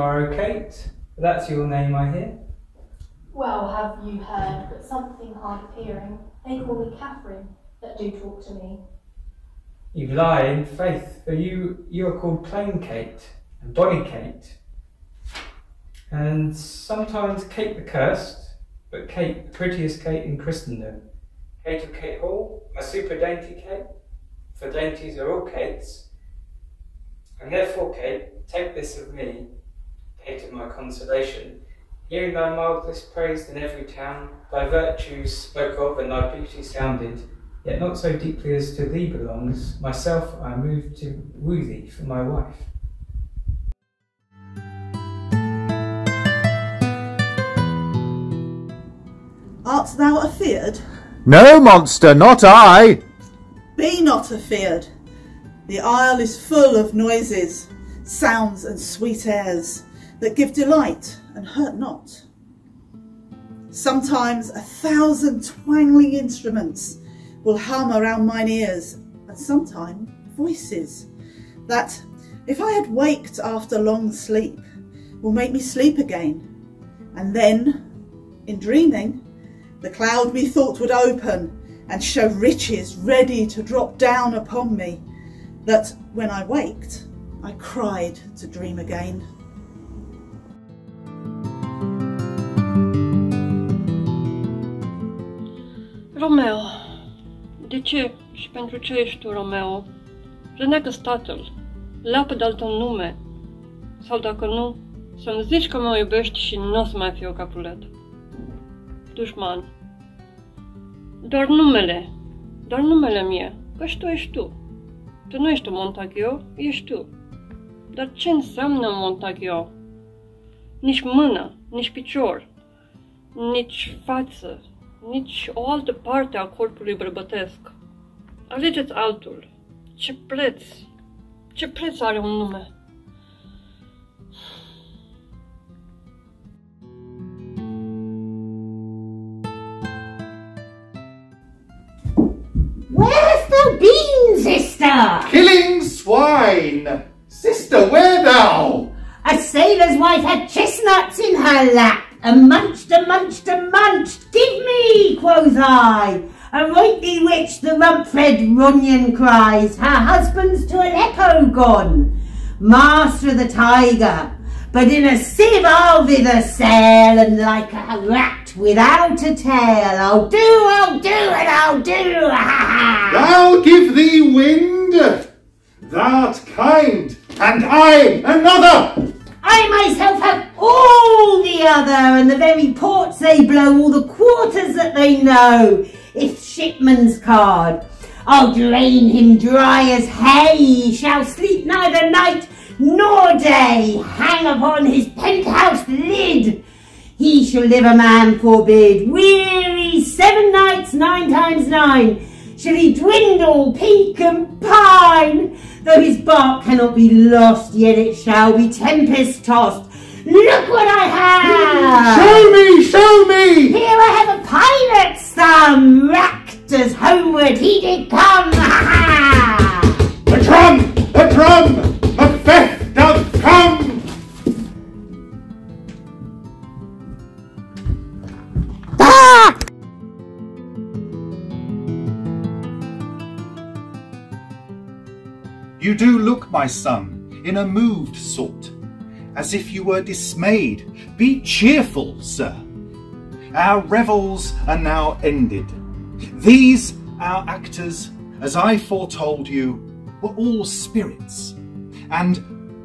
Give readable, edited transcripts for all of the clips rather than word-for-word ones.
tomorrow, Kate. That's your name, I hear. Well, have you heard, but something hard of hearing. They call me Catherine, that do talk to me. You lie in faith, for you are called Plain Kate and Bonny Kate. And sometimes Kate the Cursed, but Kate, the prettiest Kate in Christendom. Kate of Kate Hall, my super dainty Kate, for dainties are all Kates. And therefore, Kate, take this of me, Kate of my consolation, hearing thy mildness praised in every town, thy virtues spoke of and thy beauty sounded, yet not so deeply as to thee belongs, myself I moved to woo thee for my wife. Art thou afeard? No, monster, not I! Be not afeard. The isle is full of noises, sounds and sweet airs that give delight and hurt not. Sometimes 1,000 twangling instruments will hum around mine ears, and sometimes voices that, if I had waked after long sleep, will make me sleep again. And then, in dreaming, the cloud methought would open and show riches ready to drop down upon me, that when I waked, I cried to dream again. Romeo, de ce și pentru ce ești tu, Romeo? Reneagă statul, leapă de altă nume, sau dacă nu, să-mi zici că mă iubești și n-o să mai fiu o Capulet. Dușman, doar numele mie, că și tu ești tu. Tu nu ești un Montaggio, ești tu. Dar ce înseamnă un Montaggio? Nici mână, nici picior, nici față, nici o altă parte a corpului bărbătesc. Alegeți altul. Ce preț are un nume? Sister! Killing swine! Sister, where thou? A sailor's wife had chestnuts in her lap, and munched and munched and munched. Give me, quoth I. And rightly which the rump-fed Runyon cries, her husband's to an echo gone, master of the tiger. But in a sieve I'll thither sail, and like a rat without a tail, I'll do, and I'll do, ha ha! Thou give thee wind, thou'rt kind, and I another! I myself have all the other, and the very ports they blow, all the quarters that they know, if shipman's card. I'll drain him dry as hay, he shall sleep neither night nor day, hang upon his penthouse lid. He shall live a man forbid, weary 7 nights, 9 times 9. Shall he dwindle, peak and pine? Though his bark cannot be lost, yet it shall be tempest tossed. Look what I have! Show me! Here I have a pilot's thumb, racked as homeward he did come. A drum! Macbeth doth come! Ah! You do look, my son, in a moved sort, as if you were dismayed. Be cheerful, sir. Our revels are now ended. These, our actors, as I foretold you, were all spirits, and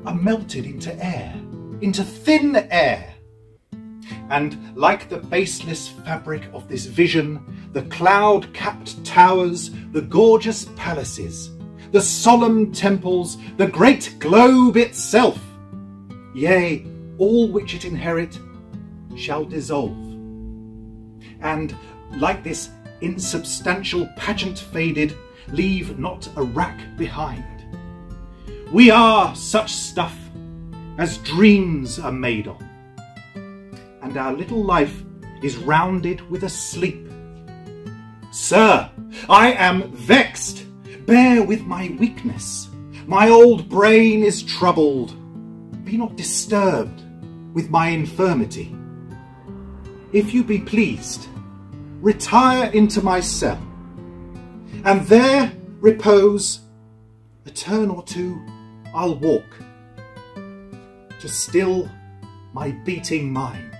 are melted into air, into thin air. And like the baseless fabric of this vision, the cloud-capped towers, the gorgeous palaces, the solemn temples, the great globe itself, yea, all which it inherit, shall dissolve. And like this insubstantial pageant faded, leave not a rack behind. We are such stuff as dreams are made on, and our little life is rounded with a sleep. Sir, I am vexed. Bear with my weakness. My old brain is troubled. be not disturbed with my infirmity. If you be pleased, retire into my cell, and there repose. A turn or two I'll walk, to still my beating mind.